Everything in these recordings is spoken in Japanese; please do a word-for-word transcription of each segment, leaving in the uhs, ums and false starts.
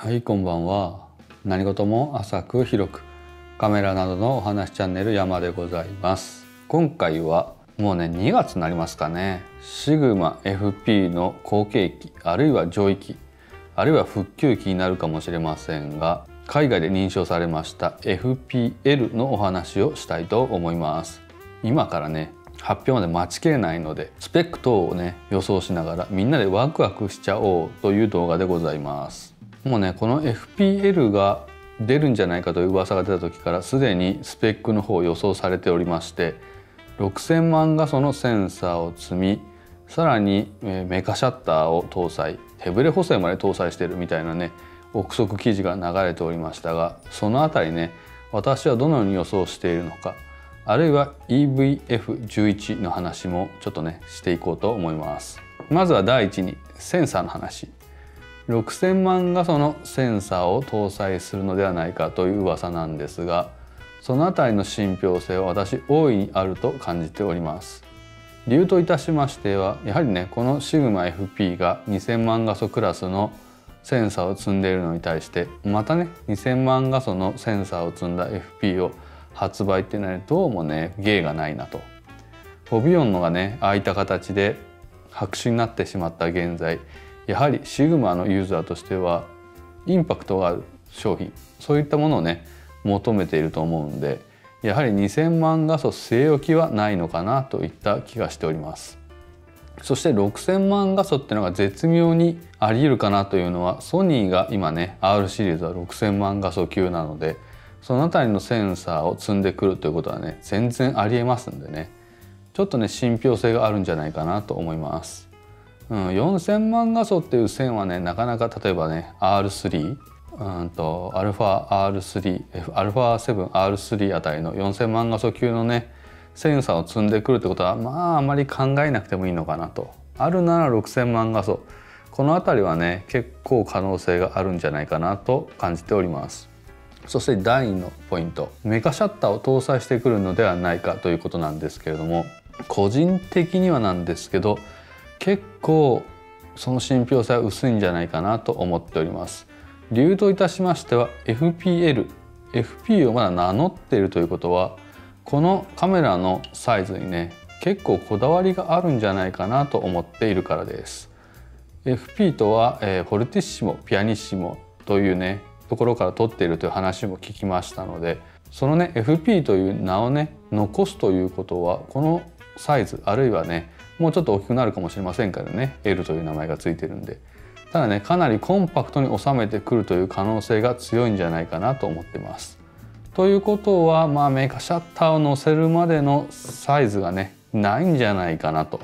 はい、こんばんは。何事も浅く広く、カメラなどのお話チャンネル山でございます。今回はもうねにがつになりますかね。 Sigma エフピー の後継機、あるいは上位機、あるいは復旧機になるかもしれませんが、海外で認証されました エフピーエル のお話をしたいと思います。今からね発表まで待ちきれないので、スペック等をね予想しながらみんなでワクワクしちゃおうという動画でございます。もうねこの エフピーエル が出るんじゃないかという噂が出た時からすでにスペックの方予想されておりまして、ろくせんまん画素のセンサーを積み、さらにメカシャッターを搭載、手ブレ補正まで搭載してるみたいなね憶測記事が流れておりましたが、その辺りね私はどのように予想しているのか、あるいは イーブイエフじゅういち の話もちょっとねしていこうと思います。まずは第一にセンサーの話。ろくせんまん画素のセンサーを搭載するのではないかという噂なんですが、そのあたりの信憑性は私大いにあると感じております。理由といたしましては、やはりねこの Sigma エフピー がにせんまん画素クラスのセンサーを積んでいるのに対して、またねにせんまん画素のセンサーを積んだ エフピー を発売ってなると、どうもね芸がないなと。オビオンのがね空いた形で白紙になってしまった現在、やはりシグマのユーザーとしてはインパクトがある商品、そういったものをね求めていると思うんで、やはりにせんまん画素据え置きはないのかなといった気がしております。そしてろくせんまん画素ってのが絶妙にあり得るかなというのは、ソニーが今ね アール シリーズはろくせんまん画素級なので、その辺りのセンサーを積んでくるということはね全然ありえますんでね、ちょっとね信憑性があるんじゃないかなと思います。うん、よんせんまん画素っていう線はねなかなか、例えばね アールスリー、うんと アルファアールスリー、アルファセブンアールスリー あたりのよんせんまん画素級のねセンサーを積んでくるってことは、まああまり考えなくてもいいのかなと。あるならろくせんまん画素、このあたりはね結構可能性があるんじゃないかなと感じております。そしてだいにのポイント、メカシャッターを搭載してくるのではないかということなんですけれども、個人的にはなんですけど結構その信憑性は薄いんじゃないかなと思っております。理由といたしましては、 エフピーエル、エフピー をまだ名乗っているということは、このカメラのサイズにね結構こだわりがあるんじゃないかなと思っているからです。 エフピー とは、えー、フォルティッシモ、ピアニッシモというねところから取っているという話も聞きましたので、そのね エフピー という名をね残すということは、このサイズ、あるいはねもうちょっと大きくなるかもしれませんからね エル という名前がついてるんで、ただねかなりコンパクトに収めてくるという可能性が強いんじゃないかなと思ってます。ということは、まあ、メカシャッターを載せるまでのサイズがねないんじゃないかなと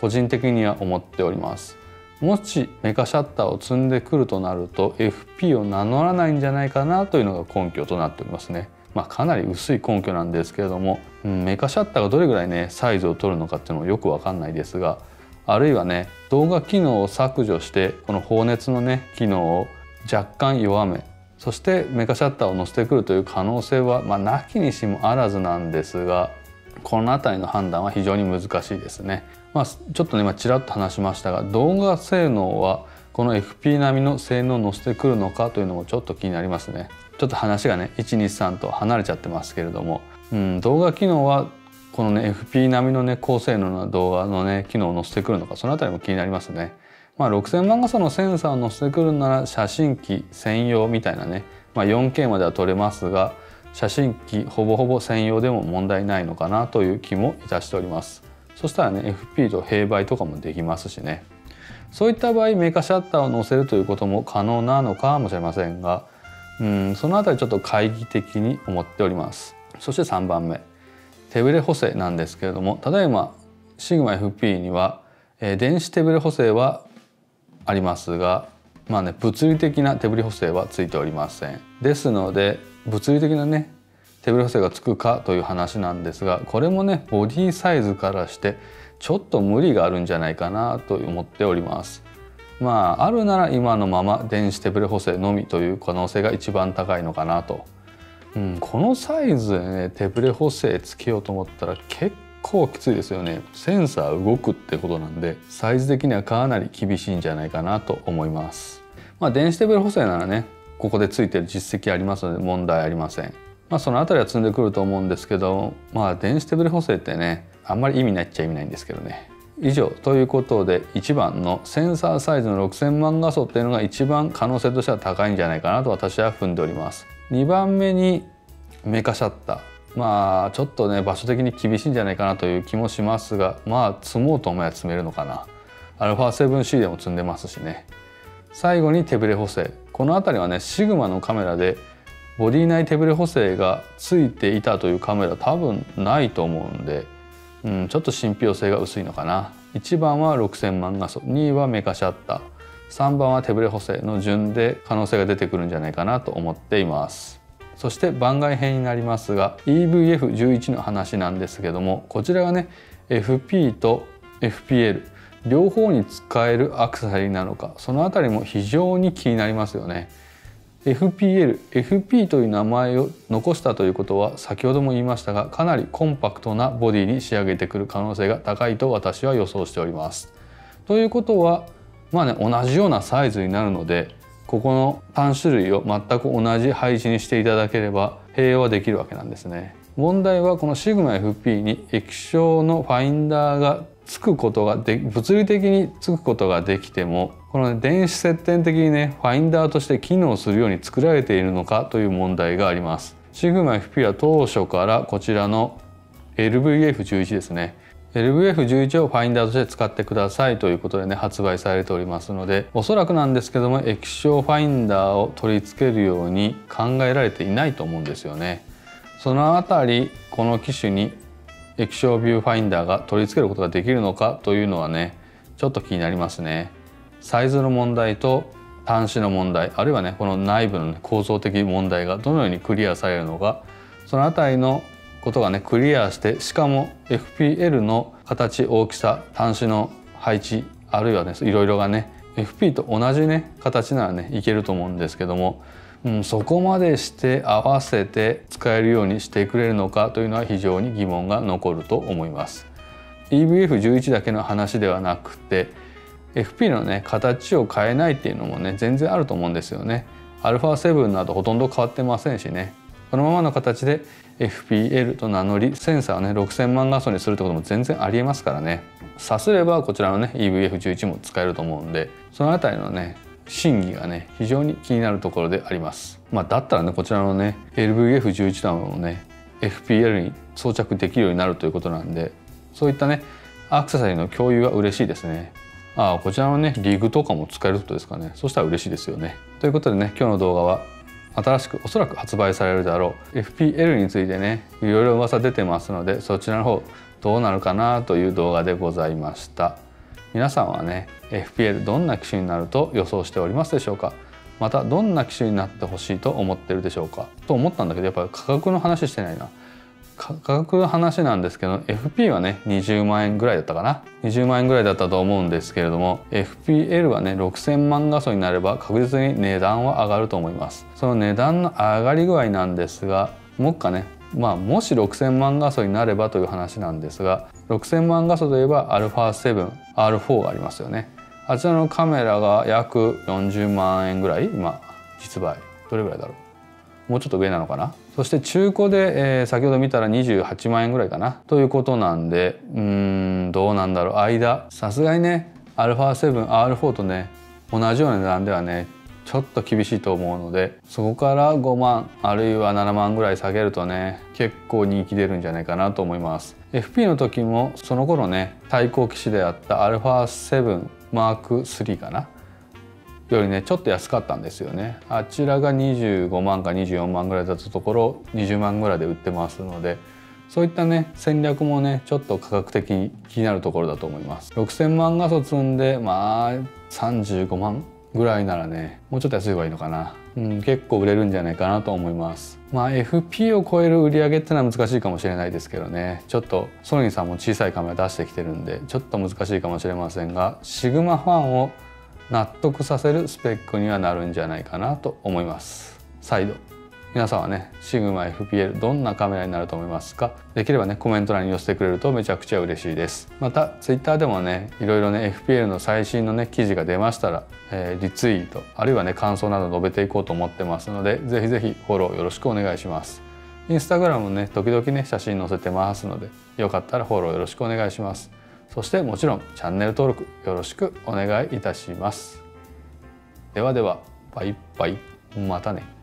個人的には思っております。もしメカシャッターを積んでくるとなると エフピー を名乗らないんじゃないかなというのが根拠となっておりますね。まあ、かなり薄い根拠なんですけれども、うん、メカシャッターがどれぐらいねサイズを取るのかっていうのもよく分かんないですが、あるいはね動画機能を削除してこの放熱のね機能を若干弱め、そしてメカシャッターを載せてくるという可能性は、まあ、なきにしもあらずなんですが、この辺りの判断は非常に難しいですね。まあ、ちょっとね今ちらっと話しましたが、動画性能はこの エフピー 並みの性能を載せてくるのかというのもちょっと気になりますね。ちょっと話がねいちにさんと離れちゃってますけれども、うん、動画機能はこのね エフピー 並みのね高性能な動画のね機能を載せてくるのか、そのあたりも気になりますね。まあ、ろくせんまん画素のセンサーを載せてくるなら写真機専用みたいなね、まあ、よんケー までは撮れますが写真機ほぼほぼ専用でも問題ないのかなという気もいたしております。そしたらね エフピー と併売とかもできますしね、そういった場合メカシャッターを載せるということも可能なのかもしれませんが、うん、そのあたりちょっと懐疑的に思っております。そしてさんばんめ、手ブレ補正なんですけれども、ただいま Sigma エフピー には、えー、電子手ブレ補正はありますが、まあね物理的な手ブレ補正はついておりません。ですので物理的なね手ブレ補正がつくかという話なんですが、これもねボディサイズからしてちょっと無理があるんじゃないかなと思っております。まあ、あるなら今のまま電子手ブレ補正のみという可能性が一番高いのかなと、うん、このサイズでね手ブレ補正つけようと思ったら結構きついですよね。センサー動くってことなんでサイズ的にはかなり厳しいんじゃないかなと思います。まあ、電子レベル補正ならねここでついてる実績ありますので問題ありません。まあ、その辺りは積んでくると思うんですけど、まあ、電子レベル補正ってねあんまり意味ないっちゃ意味ないんですけどね。以上ということでいちばんのセンサーサイズのろくせんまんがそっていうのが一番可能性としては高いんじゃないかなと私は踏んでおります。にばんめにメカシャッター、まあちょっとね場所的に厳しいんじゃないかなという気もしますが、まあ積もうと思えば積めるのかな。 アルファセブンシー でも積んでますしね。最後に手ブレ補正、この辺りはねシグマのカメラでボディ内手ブレ補正がついていたというカメラ多分ないと思うんで、うん、ちょっと信憑性が薄いのかな。いちばんはろくせんまんがそ、にいはメカシャッター、さんばんは手ブレ補正の順で可能性が出てくるんじゃないかなと思っています。そして番外編になりますが イーブイエフじゅういち の話なんですけども、こちらがね エフピー と エフピーエル 両方に使えるアクセサリーなのか、その辺りも非常に気になりますよね。 エフピーエルエフピー という名前を残したということは先ほども言いましたがかなりコンパクトなボディに仕上げてくる可能性が高いと私は予想しております。ということはまあね同じようなサイズになるのでここのさんしゅるいを全く同じ配置にしていただければ併用はできるわけなんですね。問題はこの シグマエフピー に液晶のファインダーがつくことがで物理的につくことができてもこの、ね、電子接点的にねファインダーとして機能するように作られているのかという問題があります。 シグマエフピー は当初からこちらの エルブイエフじゅういち ですね エルブイエフじゅういち をファインダーとして使ってくださいということでね発売されておりますので、おそらくなんですけども液晶ファインダーを取り付けるように考えられていないと思うんですよね。そのあたりこの機種に液晶ビューファインダーが取り付けることができるのかというのはねちょっと気になりますね。サイズの問題と端子の問題、あるいはねこの内部の、ね、構造的問題がどのようにクリアされるのか、その辺りのことがねクリアして、しかも エフピーエル の形、大きさ、端子の配置、あるいはねいろいろがね エフピー と同じね形ならねいけると思うんですけども、うん、そこまでして合わせて使えるようにしてくれるのかというのは非常に疑問が残ると思います。 イーブイエフじゅういち だけの話ではなくて エフピー のね形を変えないっていうのもね全然あると思うんですよね。 アルファセブン などほとんど変わってませんしね、このままの形で エフピーエル と名乗りセンサーをねろくせんまんがそにするってことも全然ありえますからね。さすればこちらのね イーブイエフじゅういち も使えると思うんで、そのあたりのね審議がね非常に気になるところであります。まあ、だったらねこちらのね エルブイエフじゅういち などもね エフピーエル に装着できるようになるということなんで、そういったねアクセサリーの共有は嬉しいですね。ああ、こちらのねリグとかも使えることですかね。そしたら嬉しいですよね。ということでね今日の動画は新しくおそらく発売されるだろう エフピーエル についてねいろいろ噂出てますので、そちらの方どうなるかなという動画でございました。皆さんはね エフピーエル どんな機種になると予想しておりますでしょうか。またどんな機種になってほしいと思ってるでしょうかと思ったんだけど、やっぱり価格の話してないな。価格の話なんですけど エフピー はねにじゅうまんえんぐらいだったかな、にじゅうまんえんぐらいだったと思うんですけれども エフピーエル はねろくせんまんがそになれば確実に値段は上がると思います。その値段の上がり具合なんですが、目下ねまあもしろくせんまんがそになればという話なんですが、ろくせんまんがそといえば アルファセブンアールフォー がありますよね。あちらのカメラが約よんじゅうまんえんぐらい今実売、どれぐらいだろう、もうちょっと上なのかな。そして中古で、えー、先ほど見たらにじゅうはちまんえんぐらいかなということなんで、うーんどうなんだろう、間さすがにね アルファセブンアールフォー とね同じような値段ではねちょっと厳しいと思うので、そこからごまんあるいはななまんぐらい下げるとね結構人気出るんじゃないかなと思います。 エフピー の時もその頃ね対抗機種であった アルファセブンマークスリー かなよりねちょっと安かったんですよね。あちらがにじゅうごまんかにじゅうよんまんぐらいだったところにじゅうまんぐらいで売ってますので、そういったね戦略もねちょっと価格的に気になるところだと思います。ろくせんまんがそ積んでまあさんじゅうごまんぐらいならねもうちょっと安い方がいいのかな、うん、結構売れるんじゃないかなと思います。まあ エフピー を超える売り上げってのは難しいかもしれないですけどね、ちょっとソニーさんも小さいカメラ出してきてるんでちょっと難しいかもしれませんが、シグマファンを納得させるスペックにはなるんじゃないかなと思います。再度皆さんはね Sigma エフピーエル どんなカメラになると思いますか？できればねコメント欄に寄せてくれるとめちゃくちゃ嬉しいです。また Twitter でもねいろいろね エフピーエル の最新のね記事が出ましたら、えー、リツイートあるいはね感想など述べていこうと思ってますので、ぜひぜひフォローよろしくお願いします。インスタグラムもね時々ね写真載せてますので、よかったらフォローよろしくお願いします。そしてもちろんチャンネル登録よろしくお願いいたします。ではではバイバイ、またね。